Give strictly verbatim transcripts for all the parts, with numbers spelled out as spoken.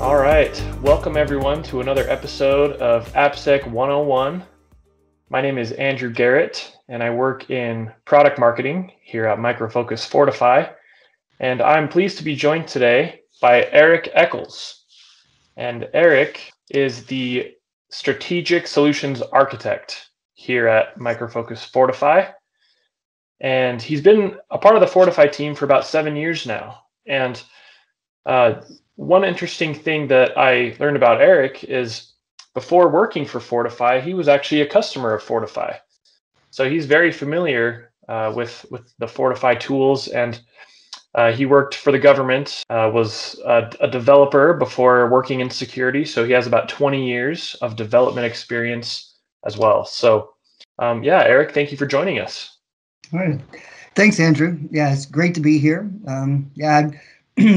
All right, welcome everyone to another episode of AppSec one oh one. My name is Andrew Garrett, and I work in product marketing here at Micro Focus Fortify. And I'm pleased to be joined today by Eric Echols. And Eric is the Strategic Solutions Architect here at Micro Focus Fortify. And he's been a part of the Fortify team for about seven years now. And uh, one interesting thing that I learned about Eric is before working for Fortify, he was actually a customer of Fortify. So he's very familiar uh, with, with the Fortify tools, and uh, he worked for the government, uh, was a, a developer before working in security. So he has about twenty years of development experience as well. So um, yeah, Eric, thank you for joining us. All right. Thanks, Andrew. Yeah, it's great to be here. Um, yeah,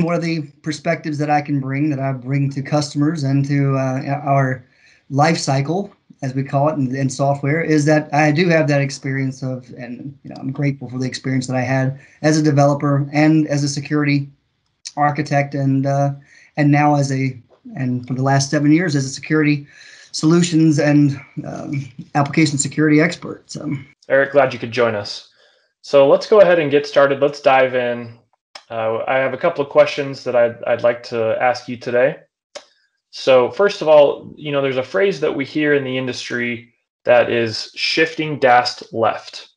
one of the perspectives that I can bring, that I bring to customers and to uh, our life cycle, as we call it in, in software, is that I do have that experience of, and you know, I'm grateful for the experience that I had as a developer and as a security architect, and uh, and now as a, and for the last seven years as a security solutions and um, application security expert. So, Eric, glad you could join us. So let's go ahead and get started. Let's dive in. Uh, I have a couple of questions that I'd, I'd like to ask you today. So first of all, you know, there's a phrase that we hear in the industry that is shifting DAST left.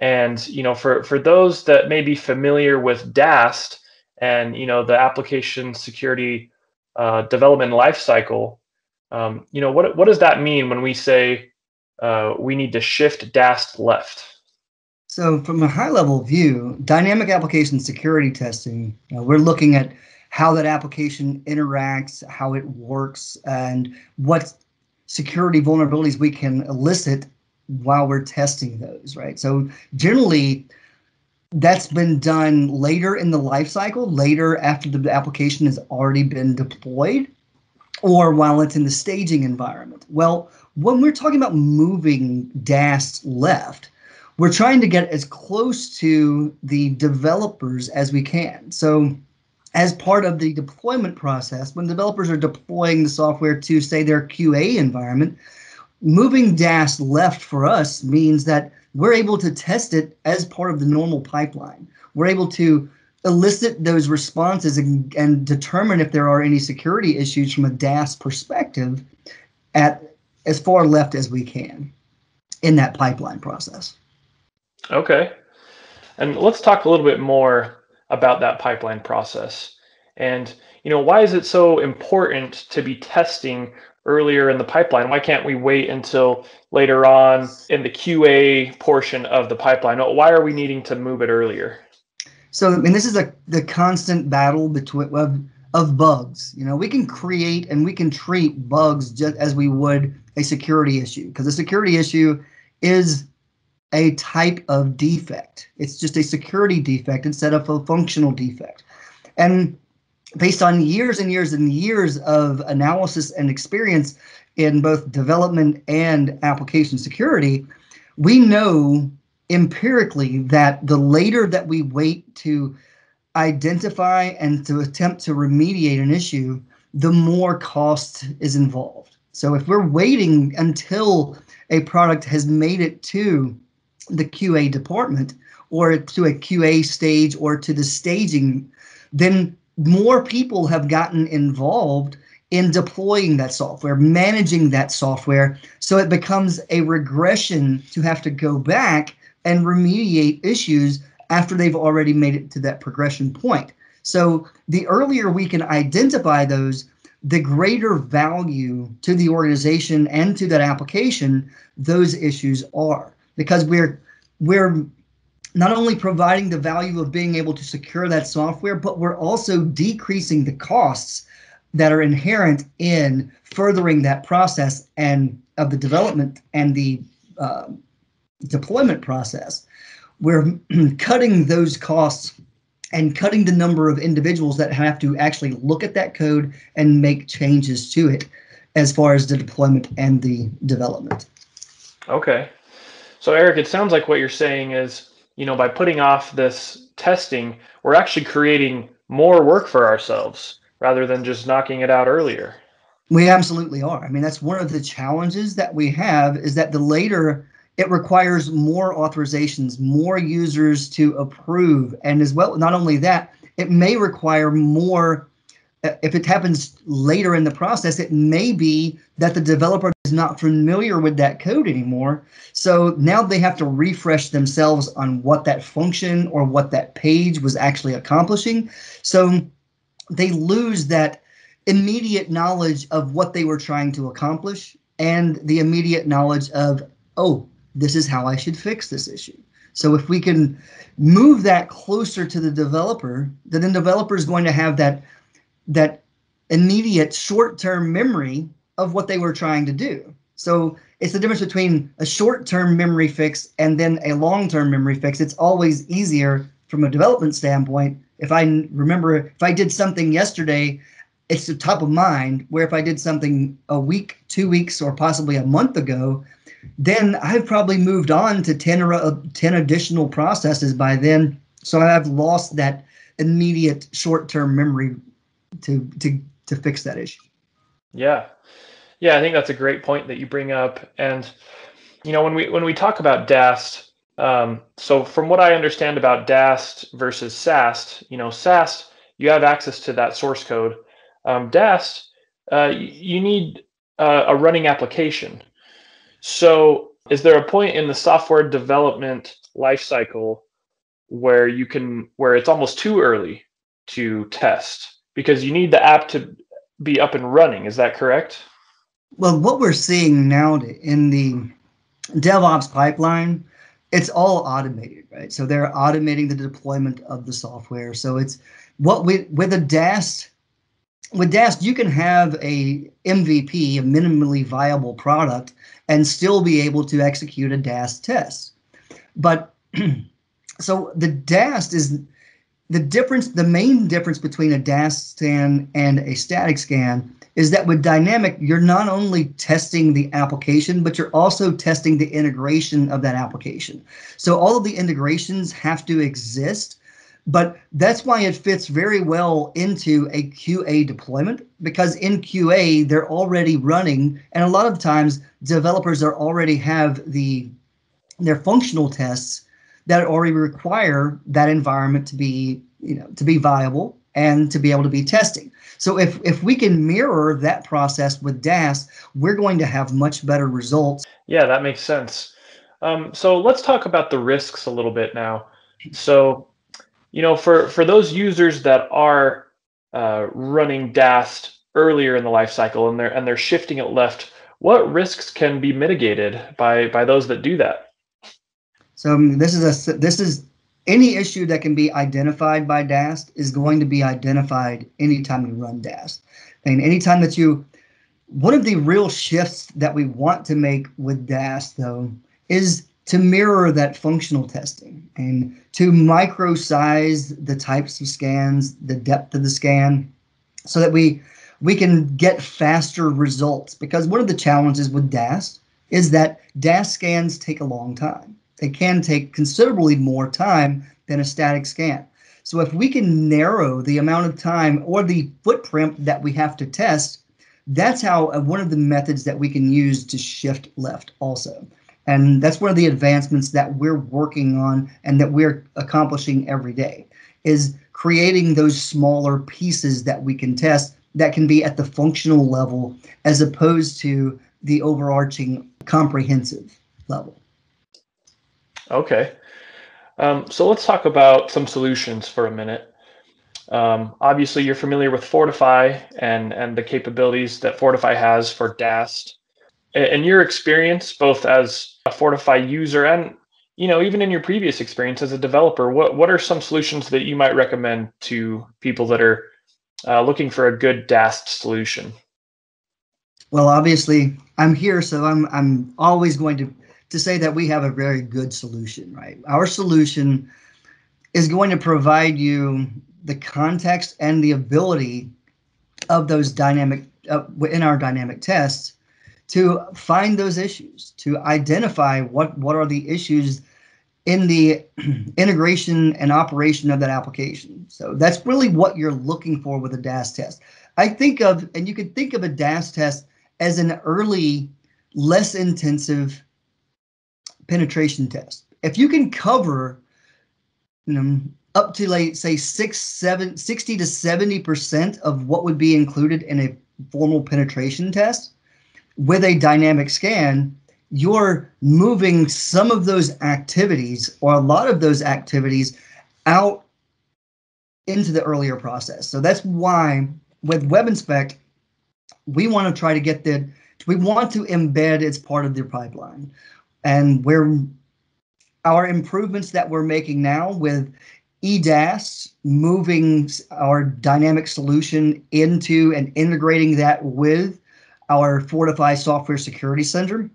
And, you know, for, for those that may be familiar with DAST and, you know, the application security uh, development lifecycle, um, you know, what, what does that mean when we say uh, we need to shift DAST left? So from a high-level view, dynamic application security testing, you know, we're looking at how that application interacts, how it works, and what security vulnerabilities we can elicit while we're testing those, right? So generally, that's been done later in the life cycle, later after the application has already been deployed, or while it's in the staging environment. Well, when we're talking about moving DAST left, we're trying to get as close to the developers as we can. So as part of the deployment process, when developers are deploying the software to, say, their Q A environment, moving DAST left for us means that we're able to test it as part of the normal pipeline. We're able to elicit those responses and, and determine if there are any security issues from a DAST perspective at as far left as we can in that pipeline process. Okay. And let's talk a little bit more about that pipeline process. And, you know, why is it so important to be testing earlier in the pipeline? Why can't we wait until later on in the Q A portion of the pipeline? Why are we needing to move it earlier? So, I mean, this is a, the constant battle between of, of bugs. You know, we can create and we can treat bugs just as we would a security issue, because a security issue is a type of defect. It's just a security defect instead of a functional defect. And based on years and years and years of analysis and experience in both development and application security, we know empirically that the later that we wait to identify and to attempt to remediate an issue, the more cost is involved. So if we're waiting until a product has made it to the Q A department or to a Q A stage or to the staging, then more people have gotten involved in deploying that software, managing that software. So it becomes a regression to have to go back and remediate issues after they've already made it to that progression point. So the earlier we can identify those, the greater value to the organization and to that application those issues are. Because we're we're not only providing the value of being able to secure that software, but we're also decreasing the costs that are inherent in furthering that process and of the development and the uh, deployment process. We're cutting those costs and cutting the number of individuals that have to actually look at that code and make changes to it as far as the deployment and the development. Okay. So, Eric, it sounds like what you're saying is, you know, by putting off this testing, we're actually creating more work for ourselves rather than just knocking it out earlier. We absolutely are. I mean, that's one of the challenges that we have, is that the later it requires more authorizations, more users to approve. And as well, not only that, it may require more. If it happens later in the process, it may be that the developer is not familiar with that code anymore. So now they have to refresh themselves on what that function or what that page was actually accomplishing. So they lose that immediate knowledge of what they were trying to accomplish and the immediate knowledge of, oh, this is how I should fix this issue. So if we can move that closer to the developer, then the developer is going to have that that immediate short-term memory of what they were trying to do. So it's the difference between a short-term memory fix and then a long-term memory fix. It's always easier from a development standpoint. If I remember, if I did something yesterday, it's the top of mind, where if I did something a week, two weeks, or possibly a month ago, then I've probably moved on to ten or ten additional processes by then. So I've lost that immediate short-term memory to to to fix that issue. Yeah. Yeah, I think that's a great point that you bring up. And you know, when we when we talk about DAST, um, so from what I understand about DAST versus SAST, you know, SAST, you have access to that source code. Um, DAST, uh, you need uh, a running application. So is there a point in the software development lifecycle where you can where it's almost too early to test? Because you need the app to be up and running. Is that correct? Well, what we're seeing now in the DevOps pipeline, it's all automated, right? So they're automating the deployment of the software. So it's what we, with a DAST, with DAST, you can have a M V P, a minimally viable product, and still be able to execute a DAST test. But so the DAST is, The difference, the main difference between a DAST scan and a static scan is that with dynamic, you're not only testing the application, but you're also testing the integration of that application. So all of the integrations have to exist, but that's why it fits very well into a Q A deployment, because in Q A, they're already running, and a lot of times developers are already have the their functional tests that already require that environment to be, you know, to be viable and to be able to be testing. So if if we can mirror that process with DAST, we're going to have much better results. Yeah, that makes sense. Um, so let's talk about the risks a little bit now. So, you know, for for those users that are uh, running DAST earlier in the life cycle and they're and they're shifting it left, what risks can be mitigated by by those that do that? So um, this is a this is any issue that can be identified by DAST is going to be identified anytime you run DAST. And anytime that you, one of the real shifts that we want to make with DAST though is to mirror that functional testing and to micro-size the types of scans, the depth of the scan, so that we we can get faster results. Because one of the challenges with DAST is that DAST scans take a long time. They can take considerably more time than a static scan. So if we can narrow the amount of time or the footprint that we have to test, that's how uh, one of the methods that we can use to shift left also. And that's one of the advancements that we're working on and that we're accomplishing every day, is creating those smaller pieces that we can test that can be at the functional level as opposed to the overarching comprehensive level. Okay, um, so let's talk about some solutions for a minute. Um, obviously, you're familiar with Fortify and, and the capabilities that Fortify has for DAST. In your experience, both as a Fortify user and, you know, even in your previous experience as a developer, what, what are some solutions that you might recommend to people that are uh, looking for a good DAST solution? Well, obviously, I'm here, so I'm, I'm always going to to say that we have a very good solution, right? Our solution is going to provide you the context and the ability of those dynamic, uh, in our dynamic tests, to find those issues, to identify what, what are the issues in the integration and operation of that application. So that's really what you're looking for with a DAST test. I think of, and you can think of a DAST test as an early, less intensive penetration test. If you can cover, you know, up to like say six, seven, sixty to seventy percent of what would be included in a formal penetration test with a dynamic scan, you're moving some of those activities or a lot of those activities out into the earlier process. So that's why with WebInspect, we want to try to get the, we want to embed as part of their pipeline. And we're, our improvements that we're making now with E D A S, moving our dynamic solution into and integrating that with our Fortify Software Security Center,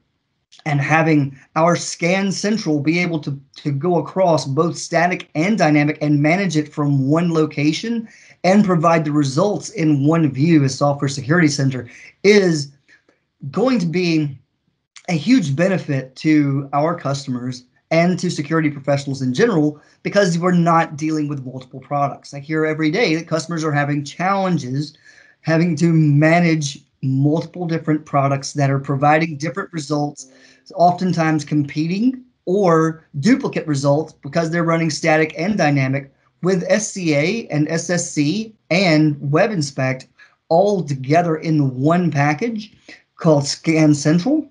and having our Scan Central be able to, to go across both static and dynamic and manage it from one location and provide the results in one view as Software Security Center is going to be a huge benefit to our customers and to security professionals in general, because we're not dealing with multiple products. I hear every day that customers are having challenges having to manage multiple different products that are providing different results, oftentimes competing or duplicate results because they're running static and dynamic. With S C A and S S C and WebInspect all together in one package called Scan Central,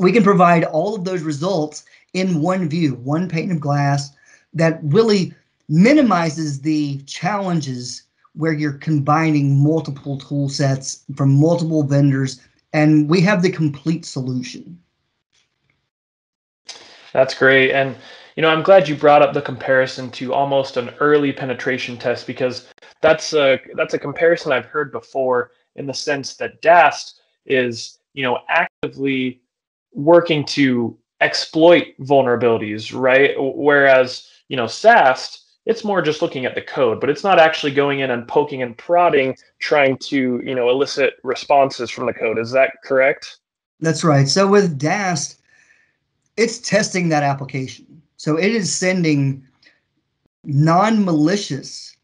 we can provide all of those results in one view, one pane of glass, that really minimizes the challenges where you're combining multiple tool sets from multiple vendors, and we have the complete solution. That's great. And, you know, I'm glad you brought up the comparison to almost an early penetration test, because that's a, that's a comparison I've heard before, in the sense that DAST is, you know, actively working to exploit vulnerabilities, right? Whereas, you know, SAST, it's more just looking at the code, but it's not actually going in and poking and prodding, trying to, you know, elicit responses from the code. Is that correct? That's right. So with DAST, it's testing that application. So it is sending non-malicious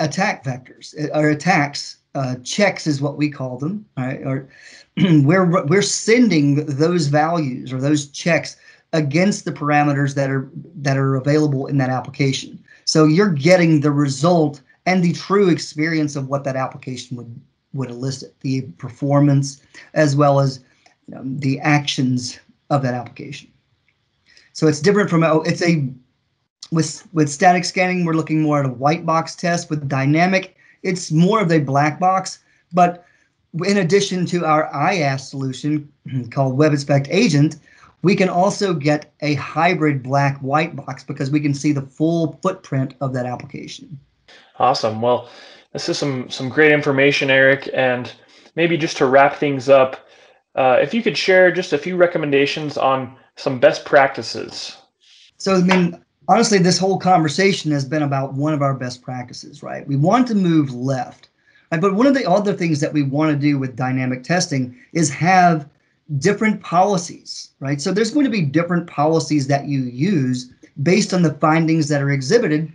attack vectors or attacks, uh, checks is what we call them. Right? Or we're we're sending those values or those checks against the parameters that are that are available in that application. So you're getting the result and the true experience of what that application would, would elicit, the performance as well as, you know, the actions of that application. So it's different from, it's a, with, with static scanning, we're looking more at a white box test. With dynamic, it's more of a black box. But in addition to our IaaS solution called WebInspect Agent, we can also get a hybrid black-white box because we can see the full footprint of that application. Awesome. Well, this is some, some great information, Eric. And maybe just to wrap things up, uh, if you could share just a few recommendations on some best practices. So, I mean, honestly, this whole conversation has been about one of our best practices, right? We want to move left. Right? But one of the other things that we want to do with dynamic testing is have different policies, right? So there's going to be different policies that you use based on the findings that are exhibited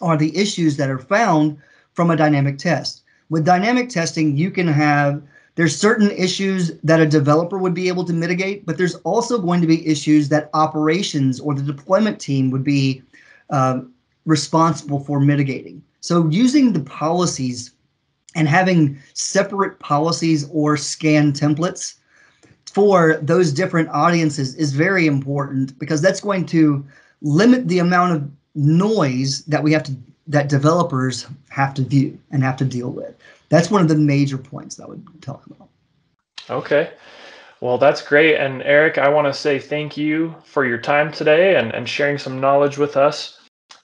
or the issues that are found from a dynamic test. With dynamic testing, you can have, there's certain issues that a developer would be able to mitigate, but there's also going to be issues that operations or the deployment team would be uh, responsible for mitigating. So using the policies and having separate policies or scan templates for those different audiences is very important, because that's going to limit the amount of noise that we have to, that developers have to view and have to deal with. That's one of the major points that I would talk about. Okay. Well, that's great. And Eric, I want to say thank you for your time today and, and sharing some knowledge with us.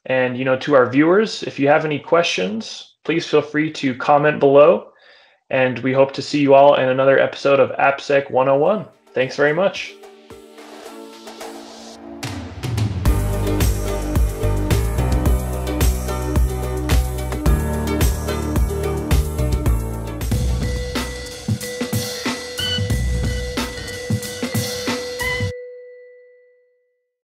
And, you know, to our viewers, if you have any questions, please feel free to comment below. And we hope to see you all in another episode of AppSec one oh one. Thanks very much.